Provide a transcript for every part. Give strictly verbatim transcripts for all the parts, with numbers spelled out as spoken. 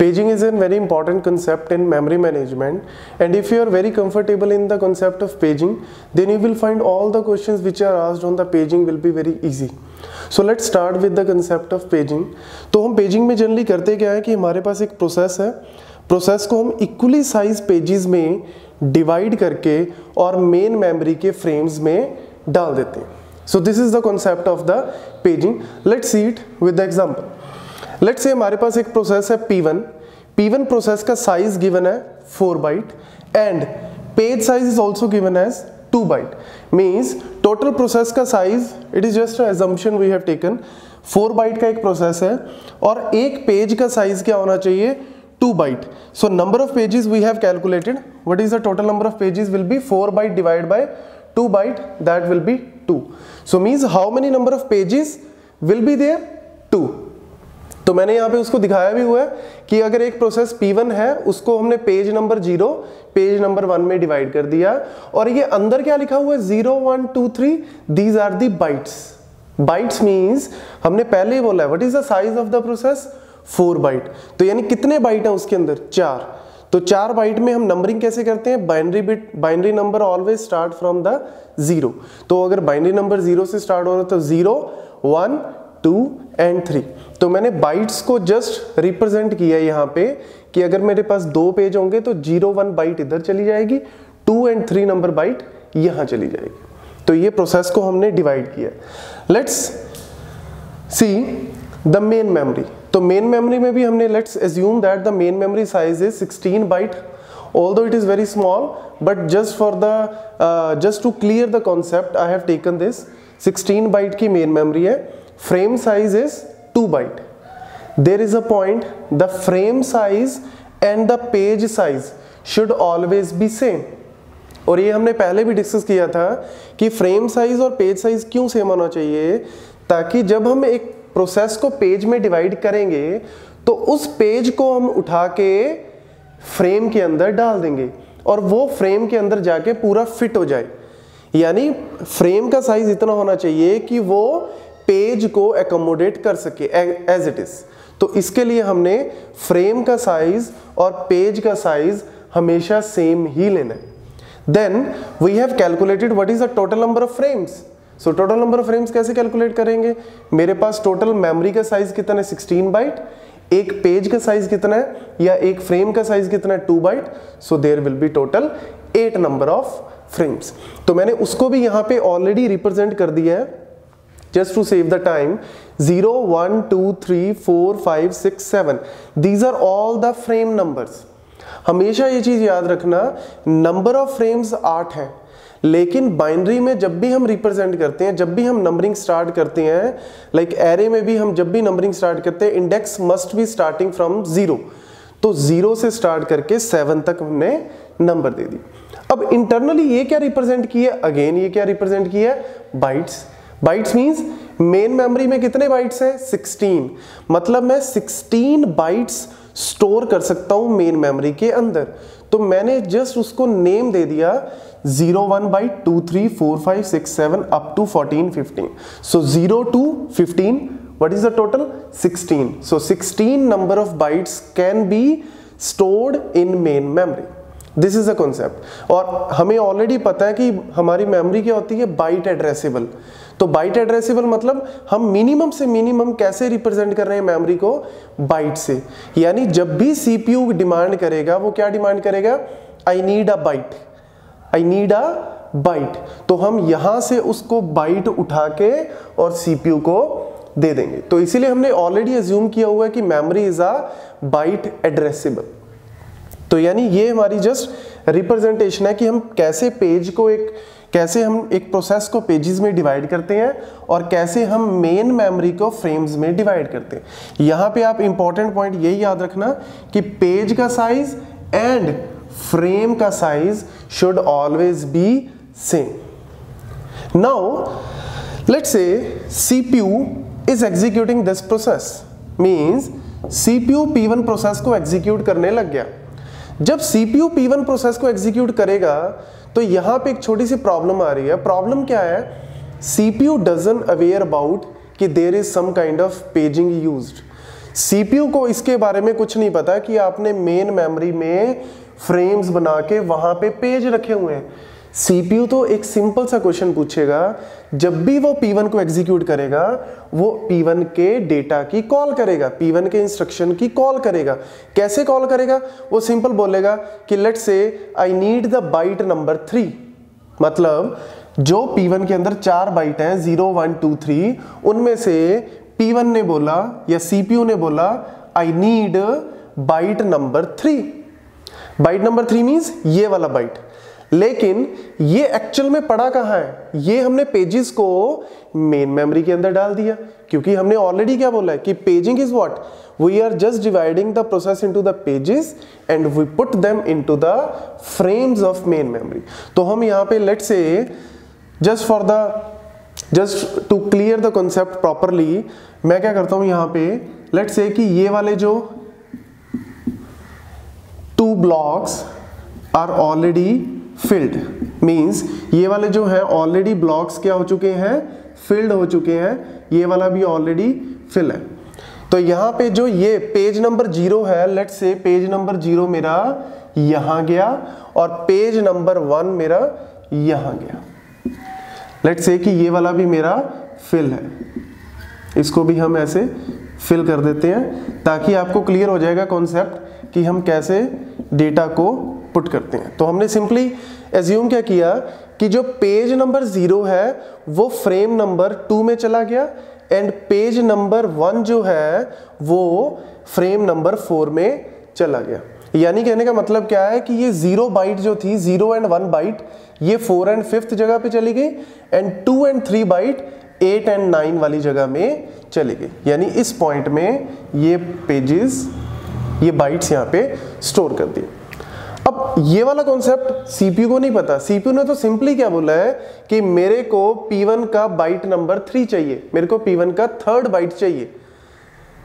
Paging is a very important concept in memory management, and if you are very comfortable in the concept of paging, then you will find all the questions which are asked on the paging will be very easy. So let's start with the concept of paging. तो हम paging में generally करते क्या है कि हमारे पास एक process है, process को हम equally size pages में divide करके और main memory के frames में डाल देते हैं. So this is the concept of the paging. Let's see it with the example. Let's say हमारे पास एक प्रोसेस है P one. P one process का साइज गिवन है four byte and page size is also given as two byte. Means total process का size, it is just assumption we have taken, four byte का एक process है और एक page का size क्या होना चाहिए, two byte. So number of pages we have calculated, what is the total number of pages will be four byte divide by two byte, that will be two. So means how many number of pages will be there, two. तो मैंने यहाँ पे उसको दिखाया भी हुआ है कि अगर एक प्रोसेस P वन है उसको हमने page number zero page number one में डिवाइड कर दिया और ये अंदर क्या लिखा हुआ है, zero one two three, these are the bytes. Bytes means हमने पहले ही बोला है what is the size of the process, four byte. तो यानी कितने बाइट है उसके अंदर, चार. तो चार बाइट में हम नंबरिंग कैसे करते हैं, binary bit, binary number always start from the zero. तो अगर बाइनरी नंबर जीरो से स्टार्ट हो रहा है तो zero one two and three. तो मैंने बाइट्स को जस्ट रिप्रेजेंट किया यहाँ पे कि अगर मेरे पास दो पेज होंगे तो जीरो वन बाइट इधर चली जाएगी, two and three number byte यहाँ चली जाएगी. तो ये प्रोसेस को हमने डिवाइड किया. Let's see the main memory. तो मेन मेमोरी में भी हमने, let's assume that the main memory size is sixteen byte, although it is very small, but just for the uh, just to clear the concept I have taken this sixteen byte की main memory है. Frame size is two byte. There is a point, the frame size and the page size should always be same. और ये हमने पहले भी discuss किया था कि फ्रेम साइज और पेज साइज क्यों सेम होना चाहिए, ताकि जब हम एक प्रोसेस को पेज में डिवाइड करेंगे तो उस पेज को हम उठा के फ्रेम के अंदर डाल देंगे और वो फ्रेम के अंदर जाके पूरा फिट हो जाए. यानी फ्रेम का साइज इतना होना चाहिए कि वो पेज को एकोमोडेट कर सके एज इट इज. तो इसके लिए हमने फ्रेम का साइज और पेज का साइज हमेशा सेम ही लेना है. Then we have calculated what is the total number of frames. So total number of frames कैसे कैलकुलेट करेंगे, मेरे पास टोटल मेमोरी का साइज कितना है, सिक्सटीन बाइट, एक पेज का साइज कितना है या एक फ्रेम का साइज कितना है, two byte. So there will be total eight number of frames. तो मैंने उसको भी यहाँ पे ऑलरेडी रिप्रेजेंट कर दिया है just to save the time. Zero one two three four five six seven, these are all the frame numbers. हमेशा ये चीज़ याद रखना, number of frames आठ हैं, लेकिन binary में जब भी हम represent करते हैं, जब भी हम numbering start करते हैं, like array में भी हम जब भी numbering start करते हैं, index must be starting from zero. तो zero से start करके seven तक हमने number दे दी. अब internally ये क्या represent किया, again ये क्या represent किया, bytes. Bytes means main memory में कितने बाइट्स हैं, सिक्सटीन. मतलब मैं सिक्सटीन बाइट्स स्टोर कर सकता हूँ मेन मेमोरी के अंदर. तो मैंने जस्ट उसको नेम दे दिया zero one byte, two three four five six seven up to fourteen fifteen. So zero to fifteen, what is the total, sixteen. So sixteen number of bytes can be stored in main memory. This is a concept. और हमें already पता है कि हमारी memory क्या होती है, byte addressable. तो बाइट एड्रेसेबल मतलब हम मिनिमम से मिनिमम कैसे रिप्रेजेंट कर रहे हैं मेमोरी को, बाइट से. यानी जब भी सीपीयू डिमांड करेगा वो क्या डिमांड करेगा, I need a byte, I need a byte. तो हम यहाँ से उसको बाइट उठा के और सीपीयू को दे देंगे. तो इसीलिए हमने ऑलरेडी एज्यूम किया हुआ है कि memory is a byte addressable. तो यानी ये हमारी जस्ट रिप्रेजेंटेशन है कि हम कैसे पेज को एक कैसे हम एक प्रोसेस को पेजेस में डिवाइड करते हैं और कैसे हम मेन मेमोरी को फ्रेम्स में डिवाइड करते हैं. यहाँ पे आप इम्पॉर्टेंट पॉइंट यही याद रखना कि पेज का साइज एंड फ्रेम का size should always be same. Now let's say CPU is executing this process. Means CPU P one process को एग्जीक्यूट करने लग गया. जब सीपीयू P वन प्रोसेस को एग्जीक्यूट करेगा तो यहाँ पे एक छोटी सी प्रॉब्लम आ रही है. प्रॉब्लम क्या है, सीपीयू डजंट अवेयर अबाउट कि there is some kind of paging used. CPU को इसके बारे में कुछ नहीं पता कि आपने मेन मेमोरी में फ्रेम्स बना के वहां पे पेज रखे हुए हैं। सीपीयू तो एक सिंपल सा क्वेश्चन पूछेगा, जब भी वो पी वन को एग्जीक्यूट करेगा वो पी वन के डेटा की कॉल करेगा, पी वन के इंस्ट्रक्शन की कॉल करेगा। कैसे कॉल करेगा? वो सिंपल बोलेगा कि let's say I need the byte number three, मतलब जो पी वन के अंदर चार बाइट हैं जीरो वन टू थ्री, उनमें से पी वन ने बोला या सीपीयू ने बोला I need byte number three. Byte number three means ये वाला बाइट, लेकिन ये एक्चुअल में पड़ा कहाँ है? ये हमने पेजेस को मेन मेमोरी के अंदर डाल दिया, क्योंकि हमने ऑलरेडी क्या बोला है कि paging is what, we are just dividing the process into the pages and we put them into the frames of main memory. तो हम यहाँ पे let's say just for the just to clear the concept properly मैं क्या करता हूँ यहाँ पे, लेट्स से कि ये वाले जो two blocks are already filled, means ये वाले जो है ऑलरेडी ब्लॉक्स क्या हो चुके हैं, फिल्ड हो चुके हैं, ये वाला भी ऑलरेडी फिल है। तो यहाँ पे जो ये पेज नंबर जीरो है, let's say page number zero मेरा यहाँ गया और पेज नंबर वन मेरा यहाँ गया। लेट्स से कि ये वाला भी मेरा फिल है, इसको भी हम ऐसे फिल कर देते हैं ताकि आपको क्लियर हो जाएगा कॉन्सेप्ट कि हम कैसे डेटा को पुट करते हैं। तो हमने सिंपली एज्यूम क्या किया कि जो पेज नंबर जीरो है वो फ्रेम नंबर टू में चला गया एंड पेज नंबर वन जो है वो फ्रेम नंबर फोर में चला गया। यानी कहने का मतलब क्या है कि ये जीरो बाइट जो थी, जीरो एंड वन बाइट, ये फोर एंड फिफ्थ जगह पे चली गई and two and three byte eight and nine वाली जगह में चली गई। यानी इस पॉइंट में ये पेजेस, ये बाइट्स यहाँ पे स्टोर कर दिए। अब ये वाला कॉन्सेप्ट सीपीयू को नहीं पता, सीपीयू ने तो सिंपली क्या बोला है कि मेरे को पी वन का बाइट नंबर थ्री चाहिए, मेरे को पी वन का थर्ड बाइट चाहिए।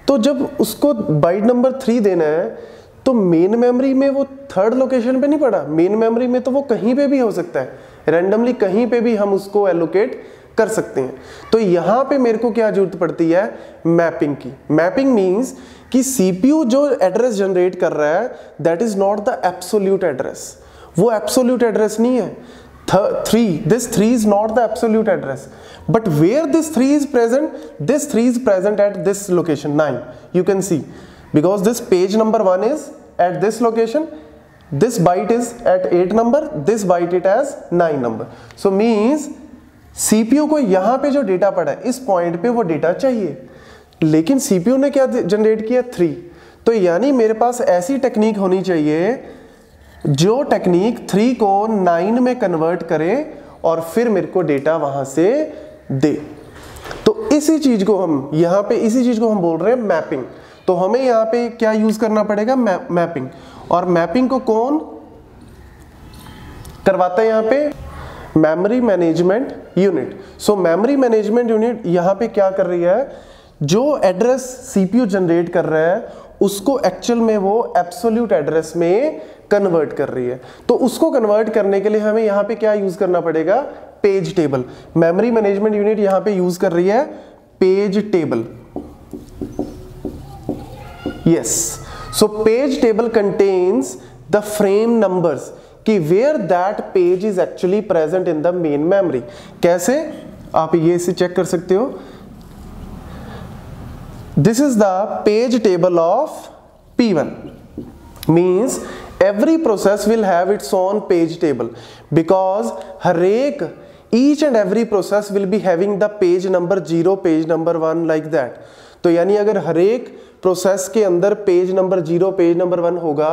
तो जब उसको बाइट नंबर थ्री देना है तो मेन मेमोरी में वो थर्ड लोकेशन पे नहीं पड़ा, मेन मेमोरी में तो वो कहीं पे भी हो सकता है, रैंडमली कहीं पे भी हम उसको एलोकेट कर सकते हैं। तो यहाँ पे मेरे को क्या जरूरत पड़ती है? मैपिंग की। मैपिंग मीन्स कि सीपीयू जो एड्रेस जनरेट कर रहा है that is not the absolute address, वो एब्सोल्यूट एड्रेस नहीं है। Three this three is not the absolute address, but where this three is present, this three is present at this location nine, you can see, because this page number one is at this location, this byte is at eight number, this byte it as nine number. So means CPU को यहाँ पे जो data पड़ा है इस point पे वो data चाहिए, लेकिन सीपीयू ने क्या जनरेट किया? थ्री। तो यानी मेरे पास ऐसी टेक्निक होनी चाहिए जो टेक्निक थ्री को नाइन में कन्वर्ट करे और फिर मेरे को डेटा वहां से दे। तो इसी चीज को हम यहाँ पे इसी चीज को हम बोल रहे हैं मैपिंग। तो हमें यहाँ पे क्या यूज करना पड़ेगा? Map, mapping. और मैपिंग को कौन करवाता है यहाँ पे? Memory management unit. So memory management unit यहाँ पे क्या कर रही है, जो एड्रेस सीपीयू जनरेट कर रहा है उसको एक्चुअल में वो एब्सोल्यूट एड्रेस में कन्वर्ट कर रही है। तो उसको कन्वर्ट करने के लिए हमें यहाँ पे क्या यूज करना पड़ेगा? Page table. Memory management unit यहाँ पे यूज कर रही है page table. Yes, so page table contains the frame numbers कि where that page is actually present in the main memory. कैसे? आप ये इसे चेक कर सकते हो, this is the page table of P one, means every process will have its own page table because हर एक, each and every process will be having the page number zero, page number one, like that. तो यानी अगर हर एक process के अंदर page number zero, page number one होगा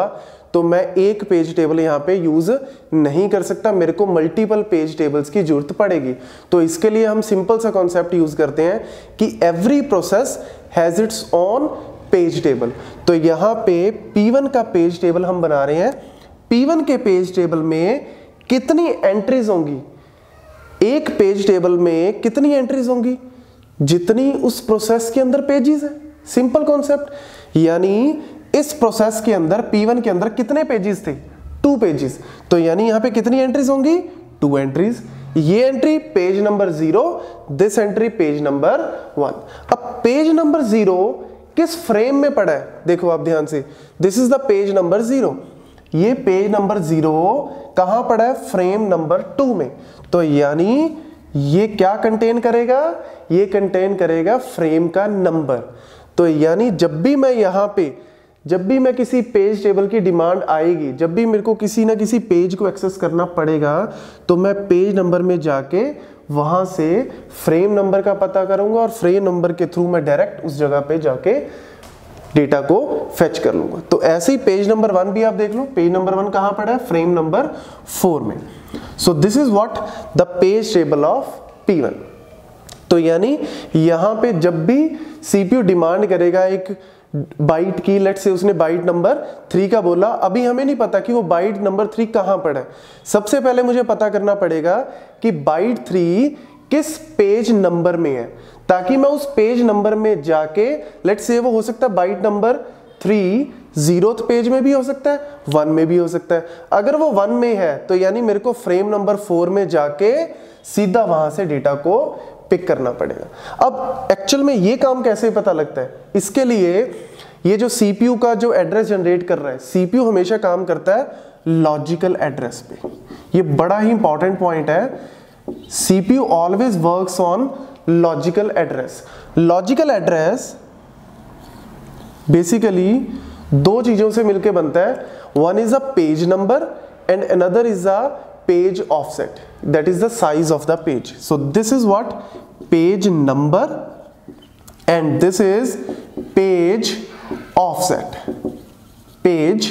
तो मैं एक पेज टेबल यहाँ पे यूज नहीं कर सकता, मेरे को मल्टीपल पेज टेबल्स की जरूरत पड़ेगी। तो इसके लिए हम सिंपल सा कॉन्सेप्ट यूज करते हैं कि every process has its own page table. तो यहाँ पे पी वन का पेज टेबल हम बना रहे हैं। पी वन के पेज टेबल में कितनी एंट्रीज होंगी? एक पेज टेबल में कितनी एंट्रीज होंगी? जितनी उस प्रोसेस के अंदर पेजेस है। Simple concept. यानी इस प्रोसेस के अंदर पी वन के अंदर कितने पेजेस थे? Two pages. तो यानी यहाँ पे कितनी एंट्रीज होंगी? Two entries. ये entry page number zero, this entry page number one. अब पेज नंबर जीरो किस फ्रेम में पड़ा है, देखो आप ध्यान से। This is the page number zero, ये पेज नंबर जीरो कहां पड़ा है, फ्रेम नंबर टू में। तो यानी ये क्या कंटेन करेगा, ये कंटेन करेगा फ्रेम का नंबर। तो यानी जब भी मैं यहाँ पे, जब भी मैं किसी पेज टेबल की डिमांड आएगी, जब भी मेरे को किसी ना किसी पेज को एक्सेस करना पड़ेगा, तो मैं पेज नंबर में जाके वहाँ से फ्रेम नंबर का पता करूँगा और फ्रेम नंबर के थ्रू मैं डायरेक्ट उस जगह पे जाके डेटा को फेच कर लूँगा। तो ऐसे ही पेज नंबर वन भी आप देख लो, पेज नंबर वन कहाँ पड़ा है, फ्रेम नंबर फोर में। So this is what the page table of P one. तो यानी यहाँ पे जब भी सीपीयू डिमांड करेगा एक बाइट की, लेट से उसने बाइट नंबर थ्री का बोला, अभी हमें नहीं पता कि वो बाइट नंबर थ्री कहाँ पड़ा है। सबसे पहले मुझे पता करना पड़ेगा कि बाइट थ्री किस पेज नंबर में है, ताकि मैं उस पेज नंबर में जाके, लेट से वो हो सकता है byte number three zeroth page में भी हो सकता है, वन में भी हो सकता है। अगर वो वन में है तो यानी मेरे को फ्रेम नंबर फोर में जाके सीधा वहां से डेटा को पिक करना पड़ेगा। अब एक्चुअल में ये काम कैसे पता लगता है, इसके लिए ये जो सीपीयू का जो एड्रेस जनरेट कर रहा है, सीपीयू हमेशा काम करता है लॉजिकल एड्रेस पे। ये बड़ा ही इंपॉर्टेंट पॉइंट है, CPU always works on logical address. Logical address basically दो चीजों से मिलकर बनता है, one is a page number and another is a page offset, that is the size of the page. So this is what page number and this is page offset, page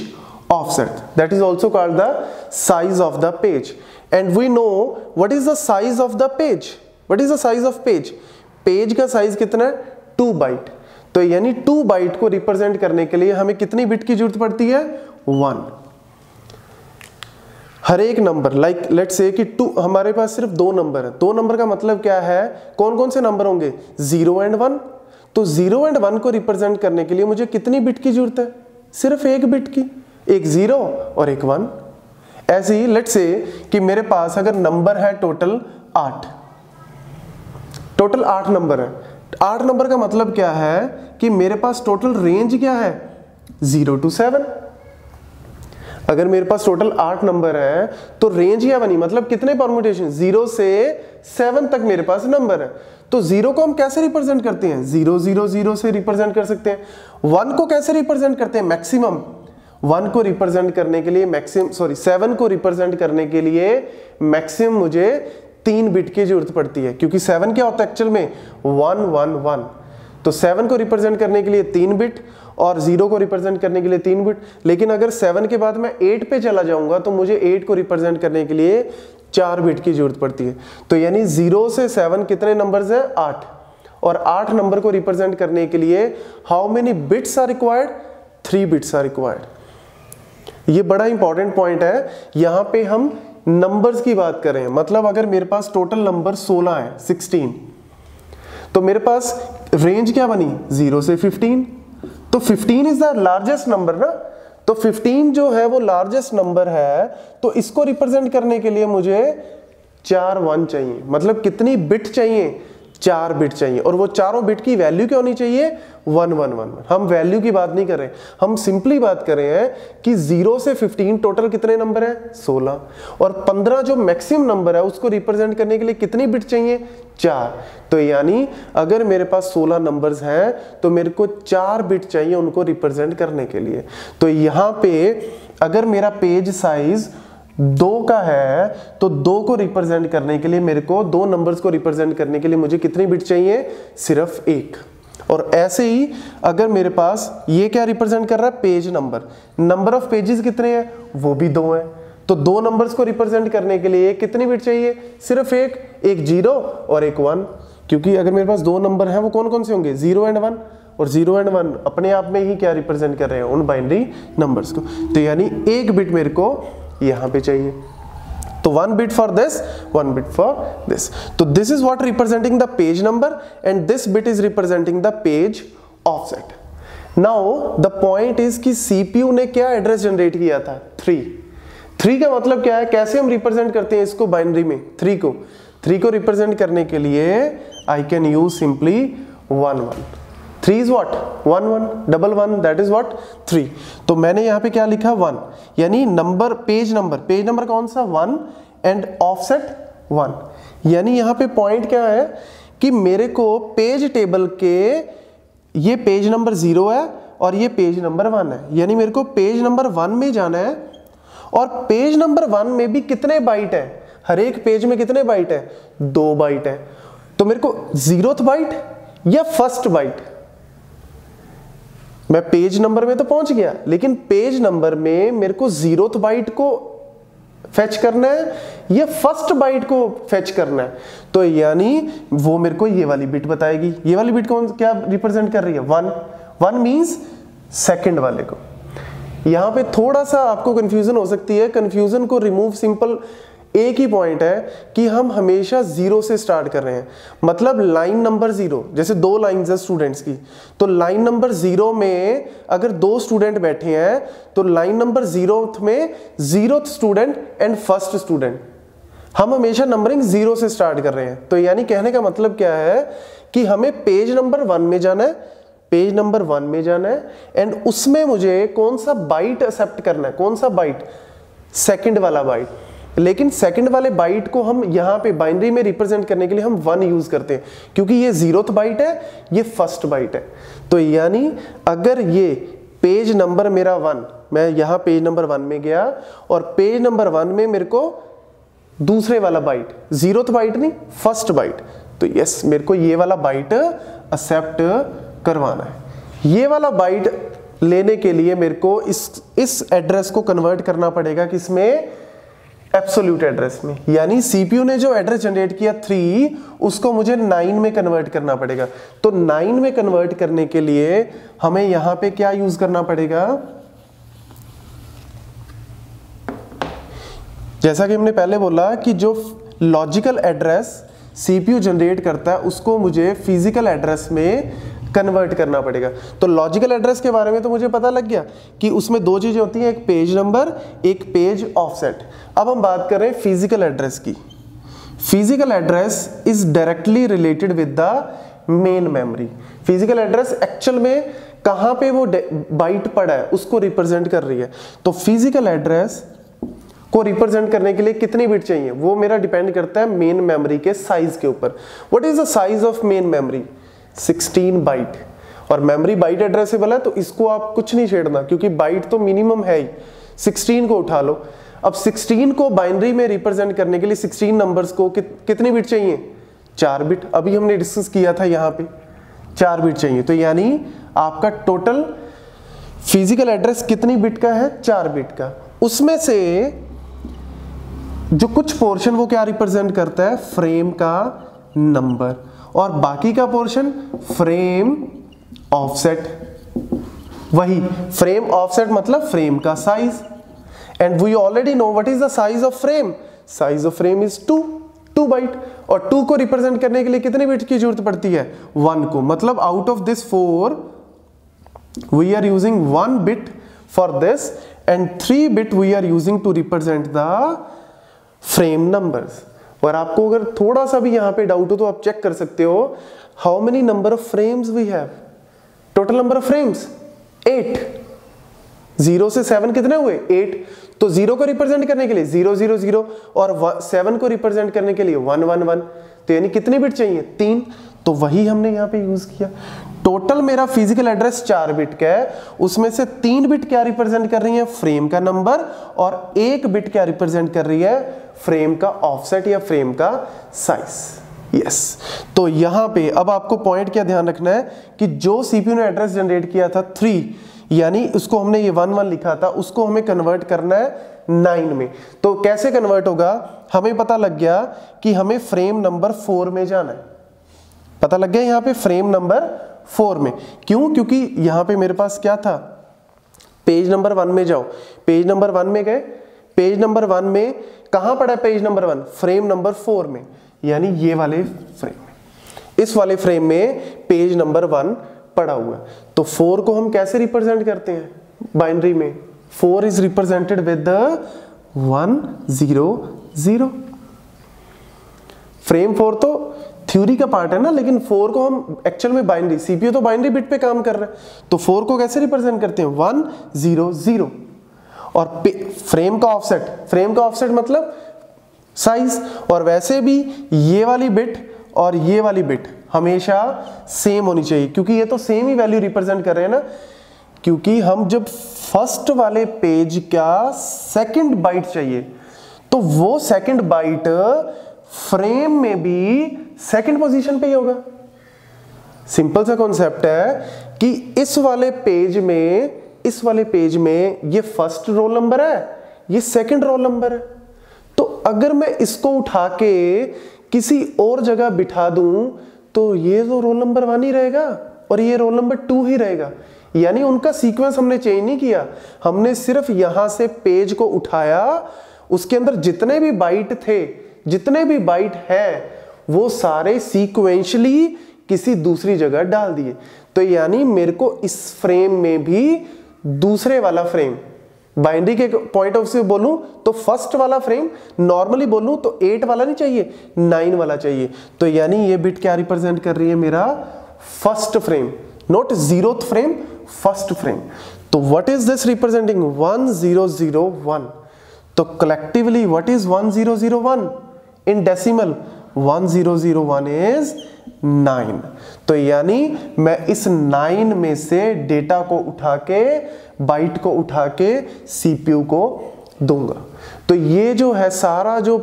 offset that is also called the size of the page. And we know what is the size of the page, what is the size of page, page का size कितना है, two bite. तो यानी to bite को represent करने के लिए हमें कितनी बिट की जरूरत पड़ती है, वन। हर एक नंबर, लाइक लेट्स से कि टू, हमारे पास सिर्फ दो नंबर है, दो नंबर का मतलब क्या है, कौन कौन से नंबर होंगे, जीरो एंड वन। तो जीरो एंड वन को रिप्रेजेंट करने के लिए मुझे कितनी बिट की जरूरत है, सिर्फ एक बिट की, एक जीरो और एक वन। ऐसे ही लेट्स से कि मेरे पास अगर नंबर है टोटल आठ, टोटल आठ नंबर है, आठ नंबर का मतलब क्या है कि मेरे पास टोटल रेंज क्या है, जीरो टू सेवन। अगर मेरे पास टोटल आठ नंबर है तो रेंज क्या बनी, मतलब कितने परम्यूटेशन, जीरो से सेवन तक मेरे पास नंबर है। तो जीरो को हम कैसे रिप्रेजेंट करते हैं, जीरो जीरो जीरो से रिप्रेजेंट कर सकते हैं। वन को कैसे रिप्रेजेंट करते हैं, मैक्सिमम। वन को रिप्रेजेंट करने के लिए मैक्सिमम, सॉरी सेवन को रिप्रेजेंट करने के लिए मैक्सिमम मुझे तीन बिट की जरूरत पड़ती है, क्योंकि सेवन क्या होता है एक्चुअल में, वन वन वन। तो सेवन को रिप्रेजेंट करने के लिए तीन बिट और जीरो को रिप्रेजेंट करने के लिए तीन बिट। लेकिन अगर सेवन के बाद मैं एट पे चला जाऊंगा तो मुझे एट को रिप्रेजेंट करने के लिए चार बिट की जरूरत पड़ती है। तो यानी जीरो से सेवन कितने नंबर्स हैं, आठ, और आठ नंबर को रिप्रेजेंट करने के लिए how many bits are required, three bits are required. ये बड़ा इंपॉर्टेंट पॉइंट है, यहाँ पे हम नंबर्स की बात करें, मतलब अगर मेरे पास टोटल नंबर सोलह है, सिक्सटीन, तो मेरे पास रेंज क्या बनी, जीरो से फिफ्टीन। तो fifteen is the largest number ना, तो फिफ्टीन जो है वो लार्जेस्ट नंबर है। तो इसको रिप्रेजेंट करने के लिए मुझे चार वन चाहिए, मतलब कितनी बिट चाहिए, चार बिट चाहिए। और वो चारों बिट की वैल्यू क्या होनी चाहिए, वन वन वन वन। हम वैल्यू की बात नहीं कर रहे, हम सिंपली बात कर रहे हैं कि जीरो से फिफ्टीन टोटल कितने नंबर है, सोलह, और पंद्रह जो मैक्सिमम नंबर है उसको रिप्रेजेंट करने के लिए कितनी बिट चाहिए, चार। तो यानी अगर मेरे पास सोलह नंबर्स हैं तो मेरे को चार बिट चाहिए उनको रिप्रेजेंट करने के लिए। तो यहाँ पे अगर मेरा पेज साइज दो का है तो दो को रिप्रेजेंट करने के लिए मेरे को, दो नंबर्स को रिप्रेजेंट करने के लिए मुझे कितनी बिट चाहिए, सिर्फ एक। और ऐसे ही अगर मेरे पास ये क्या रिप्रेजेंट कर रहा है, page number, number of pages कितने हैं, वो भी दो हैं। तो दो नंबर्स को रिप्रेजेंट करने के लिए कितनी बिट चाहिए, सिर्फ एक, एक जीरो और एक वन। क्योंकि अगर मेरे पास दो नंबर हैं वो कौन कौन से होंगे, जीरो एंड वन, और जीरो एंड वन अपने आप में ही क्या रिप्रेजेंट कर रहे हैं, उन बाइनरी नंबर्स को। तो यानी एक बिट मेरे को यहाँ पे चाहिए, तो one bit for this, one bit for this. तो this is what representing the page number and this bit is representing the page offset. Now the point is कि सीपीयू ने क्या एड्रेस जनरेट किया था, थ्री। थ्री का मतलब क्या है, कैसे हम रिप्रेजेंट करते हैं इसको बाइनरी में, थ्री को। थ्री को रिप्रेजेंट करने के लिए I can use simply one one. Three is what one one double one that is what three. तो मैंने यहाँ पे क्या लिखा वन, यानी number page number page number कौन सा वन एंड ऑफसेट वन। यानी यहाँ पे पॉइंट क्या है कि मेरे को पेज टेबल के ये पेज नंबर जीरो है और ये पेज नंबर वन है, यानी मेरे को पेज नंबर वन में जाना है। और पेज नंबर वन में भी कितने बाइट है, हर एक पेज में कितने बाइट है, दो बाइट है। तो मेरे को जीरोथ बाइट या फर्स्ट बाइट, मैं पेज नंबर में तो पहुंच गया लेकिन पेज नंबर में मेरे को जीरोथ बाइट को फेच करना है या फर्स्ट बाइट को फेच करना है। तो यानी वो मेरे को ये वाली बिट बताएगी, ये वाली बिट कौन क्या रिप्रेजेंट कर रही है वन, वन मींस सेकंड वाले को। यहां पे थोड़ा सा आपको कंफ्यूजन हो सकती है, कंफ्यूजन को रिमूव सिंपल एक ही पॉइंट है कि हम हमेशा जीरो से स्टार्ट कर रहे हैं, मतलब लाइन नंबर जीरो, जैसे दो लाइंस है स्टूडेंट्स की, तो लाइन नंबर जीरो में अगर दो स्टूडेंट बैठे हैं तो लाइन नंबर जीरोथ में zeroth student and first student, हम हमेशा नंबरिंग जीरो से स्टार्ट कर रहे हैं। तो यानी कहने का मतलब क्या है कि हमें पेज नंबर वन में जाना है, पेज नंबर वन में जाना है एंड उसमें मुझे कौन सा बाइट एक्सेप्ट करना है, कौन सा बाइट, सेकंड वाला बाइट। लेकिन सेकंड वाले बाइट को हम यहाँ पे बाइनरी में रिप्रेजेंट करने के लिए हम वन यूज करते हैं, क्योंकि ये जीरोथ बाइट है, ये फर्स्ट बाइट है। तो यानी अगर ये पेज नंबर मेरा वन, मैं यहाँ पेज नंबर वन में गया और पेज नंबर वन में मेरे को दूसरे वाला बाइट, जीरोथ बाइट नहीं फर्स्ट बाइट, तो यस मेरे को ये वाला बाइट एक्सेप्ट करवाना है। ये वाला बाइट लेने के लिए मेरे को इस इस एड्रेस को कन्वर्ट करना पड़ेगा किसमें, एब्सोल्यूट एड्रेस में। यानी सीपीयू ने जो एड्रेस जनरेट किया थ्री, उसको मुझे नाइन में कन्वर्ट करना पड़ेगा। तो नाइन में कन्वर्ट करने के लिए हमें यहां पे क्या यूज करना पड़ेगा, जैसा कि हमने पहले बोला कि जो लॉजिकल एड्रेस सीपीयू जनरेट करता है उसको मुझे फिजिकल एड्रेस में कन्वर्ट करना पड़ेगा। तो लॉजिकल एड्रेस के बारे में तो मुझे पता लग गया कि उसमें दो चीज़ें होती हैं, एक पेज नंबर, एक पेज ऑफसेट। अब हम बात कर रहे हैं फिजिकल एड्रेस की। Physical address is directly related with the main memory. Physical address actual में कहाँ पे वो बाइट पड़ा है उसको रिप्रेजेंट कर रही है। तो फिजिकल एड्रेस को रिप्रेजेंट करने के लिए कितनी बिट चाहिए, वो मेरा डिपेंड करता है मेन मेमोरी के साइज के ऊपर। What is the size of main memory, सोलह बाइट, और मेमोरी बाइट एड्रेसेबल है तो इसको आप कुछ नहीं छेड़ना क्योंकि बाइट तो मिनिमम है ही, सोलह को उठा लो। अब सोलह को बाइनरी में रिप्रेजेंट करने के लिए सोलह नंबर्स को कित, कितनी बिट चाहिए, चार बिट, अभी हमने डिस्कस किया था यहाँ पे चार बिट चाहिए। तो यानी आपका टोटल फिजिकल एड्रेस कितनी बिट का है, चार बिट का। उसमें से जो कुछ पोर्शन वो क्या रिप्रेजेंट करता है, फ्रेम का नंबर, और बाकी का पोर्शन फ्रेम ऑफसेट, वही फ्रेम ऑफसेट मतलब फ्रेम का size. And we already know what is the size of frame, size of frame is two, two byte, और टू को रिप्रेजेंट करने के लिए कितने बिट की जरूरत पड़ती है, वन को, मतलब out of this four we are using one bit for this and three bit we are using to represent the frame numbers. और आपको अगर थोड़ा सा भी यहाँ पे डाउट हो तो आप चेक कर सकते हो, how many number of frames we have, total number of frames eight, zero से सेवन कितने हुए एट। तो जीरो को रिप्रेजेंट करने के लिए जीरो जीरो जीरो और सेवन को रिप्रेजेंट करने के लिए वन वन वन, तो यानी कितनी बिट चाहिए, तीन। तो वही हमने यहाँ पे यूज किया। टोटल मेरा फिजिकल एड्रेस चार बिट का है, उसमें से तीन बिट क्या रिप्रेजेंट कर रही है, फ्रेम का नंबर, और एक बिट क्या रिप्रेजेंट कर रही है, फ्रेम का ऑफसेट या फ्रेम का साइज। यस, तो यहाँ पे अब आपको पॉइंट क्या ध्यान रखना है कि जो सीपीयू ने एड्रेस जनरेट किया था थ्री, यानी उसको हमने ये वन वन लिखा था, उसको हमें कन्वर्ट करना है नाइन में। तो कैसे कन्वर्ट होगा, हमें पता लग गया कि हमें फ्रेम नंबर फोर में जाना है, पता लग गया यहाँ पे फ्रेम नंबर फोर में। क्यों, क्योंकि यहाँ पे मेरे पास क्या था, पेज नंबर वन में जाओ, पेज नंबर वन में गए, पेज नंबर वन में कहाँ पड़ा है, page number one frame number four में, यानी ये वाले फ्रेम में, इस वाले फ्रेम में पेज नंबर वन पड़ा हुआ। तो फोर को हम कैसे रिप्रेजेंट करते हैं बाइनरी में, four is represented with one zero zero, frame four तो थ्योरी का पार्ट है ना, लेकिन फोर को हम एक्चुअल में बाइनरी, सीपीयू तो बाइनरी बिट पे काम कर रहा है, तो फोर को कैसे रिप्रेजेंट करते हैं, वन जीरो जीरो। और फ्रेम का ऑफसेट, फ्रेम का ऑफसेट मतलब साइज। और वैसे भी ये वाली बिट और ये वाली बिट हमेशा सेम होनी चाहिए, क्योंकि ये तो सेम ही वैल्यू रिप्रेजेंट कर रहे हैं ना, क्योंकि हम जब फर्स्ट वाले पेज का सेकंड बाइट चाहिए तो वो सेकंड बाइट फ्रेम में भी सेकंड पोजीशन पे ही होगा। सिंपल सा कॉन्सेप्ट है कि इस वाले पेज में इस वाले पेज में ये फर्स्ट रोल नंबर है, ये सेकंड रोल नंबर है, तो अगर मैं इसको उठा के किसी और जगह बिठा दूं तो ये तो रोल नंबर वन ही रहेगा और ये रोल नंबर टू ही रहेगा, यानी उनका सीक्वेंस हमने चेंज नहीं किया, हमने सिर्फ यहां से पेज को उठाया, उसके अंदर जितने भी बाइट थे, जितने भी बाइट है, वो सारे सीक्वेंशली किसी दूसरी जगह डाल दिए। तो यानी मेरे को इस फ्रेम में भी दूसरे वाला फ्रेम, बाइनरी के पॉइंट ऑफ व्यू बोलूं तो फर्स्ट वाला फ्रेम, नॉर्मली बोलूं तो एट वाला नहीं चाहिए, नाइन वाला चाहिए। तो यानी ये बिट क्या रिप्रेजेंट कर रही है, मेरा first frame, not zeroth frame, first frame. तो what is this representing, one zero zero one. तो collectively what is one zero zero one in decimal, one zero zero one is nine. तो यानी मैं इस नाइन में से data को उठा के, बाइट को उठा के सीपीयू को दूंगा। तो ये जो है सारा जो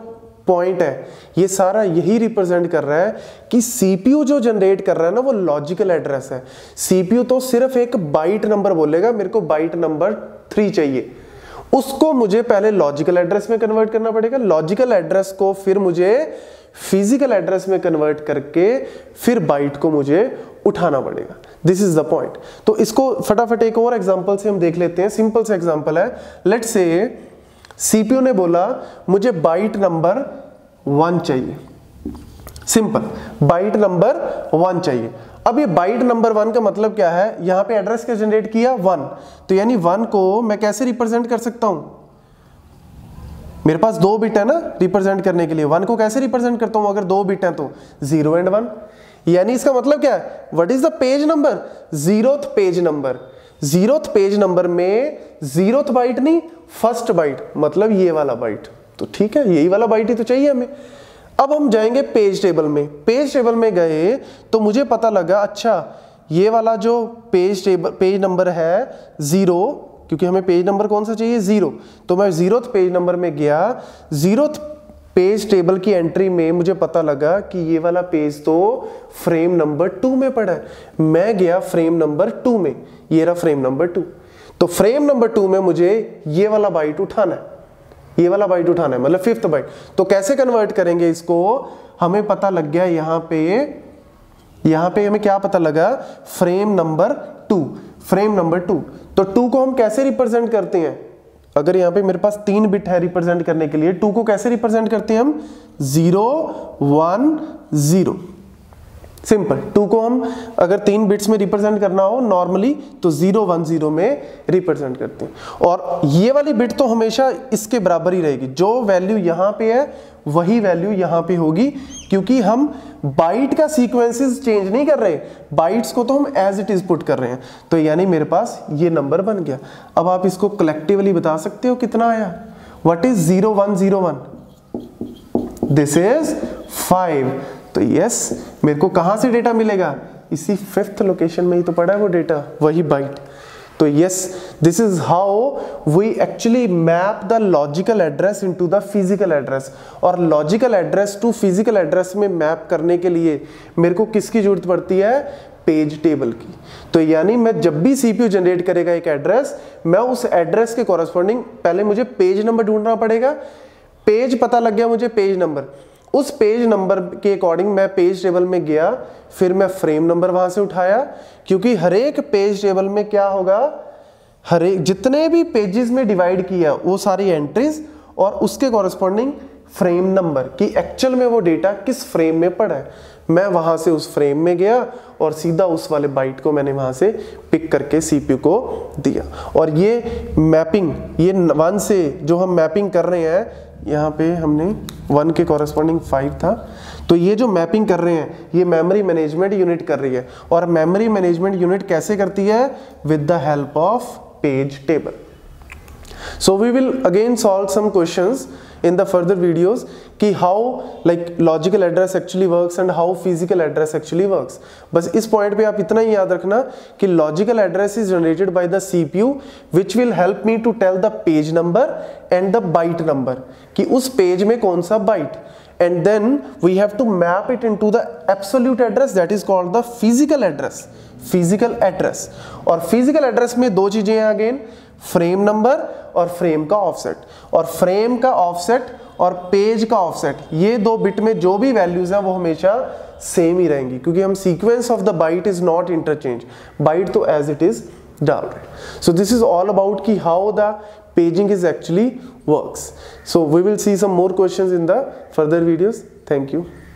पॉइंट है, ये सारा यही रिप्रेजेंट कर रहा है कि सीपीयू जो जनरेट कर रहा है ना, वो लॉजिकल एड्रेस है। सीपीयू तो सिर्फ एक बाइट नंबर बोलेगा, मेरे को बाइट नंबर थ्री चाहिए, उसको मुझे पहले लॉजिकल एड्रेस में कन्वर्ट करना पड़ेगा, लॉजिकल एड्रेस को फिर मुझे फिजिकल एड्रेस में कन्वर्ट करके फिर बाइट को मुझे उठाना पड़ेगा। This is the point. तो इसको फटाफट एक और एग्जांपल से हम देख लेते हैं। सिंपल सा एग्जांपल है, लेट्स से सीपीयू ने बोला मुझे बाइट नंबर वन चाहिए, सिंपल बाइट नंबर वन चाहिए। अब ये बाइट नंबर वन का मतलब क्या है, यहां पे एड्रेस क्या जनरेट किया, वन। तो यानी वन को मैं कैसे रिप्रेजेंट कर सकता हूं, मेरे पास दो बिट है ना रिप्रेजेंट करने के लिए, वन को कैसे रिप्रेजेंट करता हूं अगर दो बिट है तो, जीरो एंड वन। यानी इसका मतलब क्या है, what is the page number, zeroth page number. Zeroth page number में जीरोथ बाइट नहीं, फर्स्ट बाइट, मतलब ये वाला बाइट। तो ठीक है, यही वाला बाइट ही तो चाहिए हमें। अब हम जाएंगे पेज टेबल में। पेज टेबल में गए तो मुझे पता लगा, अच्छा ये वाला जो पेज टेबल पेज नंबर है जीरो, क्योंकि हमें पेज नंबर कौन सा चाहिए, जीरो। तो मैं जीरोथ पेज नंबर में गया, जीरोथ पेज टेबल की एंट्री में मुझे पता लगा कि ये वाला पेज तो फ्रेम नंबर टू में पड़ा है। मैं गया फ्रेम नंबर टू में, ये रहा फ्रेम नंबर टू। तो फ्रेम नंबर टू में मुझे ये वाला बाइट उठाना है, ये वाला बाइट उठाना है, मतलब फिफ्थ बाइट। तो कैसे कन्वर्ट करेंगे इसको, हमें पता लग गया यहाँ पे, यहाँ पे हमें क्या पता लगा, frame number two, frame number two. तो टू को हम कैसे रिप्रेजेंट करते हैं, अगर यहाँ पे मेरे पास तीन बिट है रिप्रेजेंट करने के लिए, टू को कैसे रिप्रेजेंट करते हैं हम, zero one zero, simple. Two को हम अगर तीन बिट्स में रिप्रेजेंट करना हो नॉर्मली तो जीरो वन जीरो में रिप्रेजेंट करते हैं। और ये वाली बिट तो हमेशा इसके बराबर ही रहेगी, जो वैल्यू यहाँ पे है वही वैल्यू यहाँ पे होगी, क्योंकि हम बाइट का सीक्वेंसेस चेंज नहीं कर रहे, बाइट्स को तो हम एज इट इज पुट कर रहे हैं। तो यानी मेरे पास ये नंबर बन गया। अब आप इसको कलेक्टिवली बता सकते हो कितना आया, what is zero one zero one, this is five. तो यस, मेरे को कहां से डेटा मिलेगा, इसी फिफ्थ लोकेशन में ही तो पड़ा है वो डेटा, वही बाइट। तो yes, this is how we actually map the logical address into the physical address. और logical address to physical address में मैप करने के लिए मेरे को किसकी जरूरत पड़ती है, पेज टेबल की। तो यानी मैं जब भी सीपीयू जनरेट करेगा एक एड्रेस, मैं उस एड्रेस के कॉरस्पॉन्डिंग पहले मुझे पेज नंबर ढूंढना पड़ेगा, पेज पता लग गया मुझे पेज नंबर, उस पेज नंबर के अकॉर्डिंग मैं पेज टेबल में गया, फिर मैं फ्रेम नंबर वहां से उठाया, क्योंकि हर एक पेज टेबल में क्या होगा, हर एक जितने भी पेजेस में डिवाइड किया वो सारी एंट्रीज और उसके कॉरस्पॉन्डिंग फ्रेम नंबर कि एक्चुअल में वो डेटा किस फ्रेम में पड़ा है। मैं वहां से उस फ्रेम में गया और सीधा उस वाले बाइट को मैंने वहां से पिक करके सीपीयू को दिया। और ये मैपिंग, ये वन से जो हम मैपिंग कर रहे हैं, यहाँ पे हमने वन के कॉरस्पॉन्डिंग फाइव था, तो ये जो मैपिंग कर रहे हैं ये मेमोरी मैनेजमेंट यूनिट कर रही है। और मेमोरी मैनेजमेंट यूनिट कैसे करती है? With the help of page table. So we will again solve some questions in the further videos कि how like logical address actually works and how physical address actually works। बस इस point पे आप इतना ही याद रखना कि logical address is generated by the C P U which will help me to tell the page number and the byte number कि उस page में कौन सा byte, and then we have to map it into the absolute address that is called the physical address। physical address और physical address में दो चीजें हैं again, फ्रेम नंबर और फ्रेम का ऑफसेट। और फ्रेम का ऑफसेट और पेज का ऑफसेट ये दो बिट में जो भी वैल्यूज हैं वो हमेशा सेम ही रहेंगी क्योंकि हम sequence of the byte is not interchange, byte तो एज इट इज डाल रहे। So this is all about कि how the paging is actually works. So we will see some more questions in the further videos. Thank you.